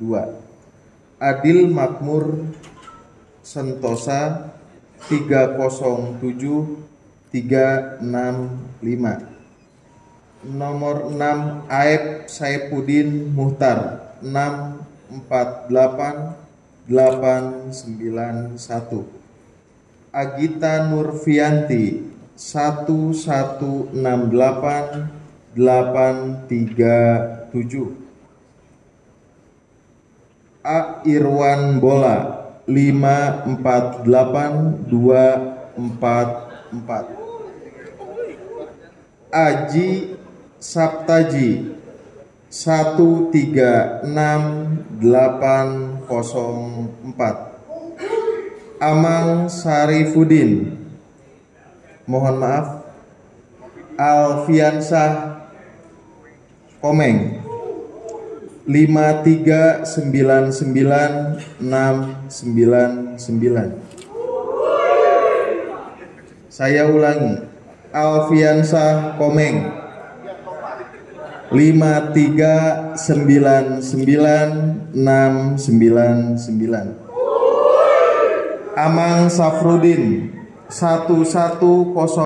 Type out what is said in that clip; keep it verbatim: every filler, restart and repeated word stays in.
dua. Adil Makmur Sentosa tiga nol tujuh tiga enam lima. Nomor enam Aeb Saepudin Muhtar enam empat delapan delapan sembilan satu. Agita Nur Fianti satu satu enam delapan delapan tiga tujuh. A Irwan Bola lima empat delapan dua empat empat. Aji Saptaji satu tiga enam delapan nol empat. Amang Safrodin, mohon maaf, Alfiansyah Komeng lima tiga sembilan sembilan enam sembilan sembilan. Saya ulangi, Alfiansyah Komeng lima tiga sembilan sembilan enam sembilan sembilan. Amang Safrodin satu satu nol